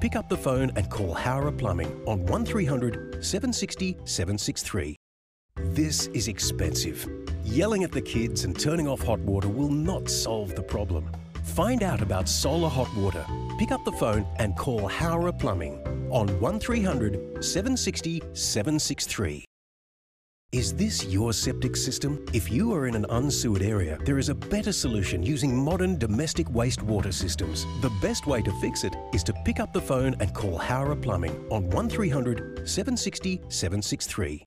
pick up the phone and call Howrah Plumbing on 1300 760 763. This is expensive. Yelling at the kids and turning off hot water will not solve the problem. Find out about solar hot water. Pick up the phone and call Howrah Plumbing on 1300 760 763. Is this your septic system? If you are in an unsewered area, there is a better solution using modern domestic wastewater systems. The best way to fix it is to pick up the phone and call Howrah Plumbing on 1300 760 763.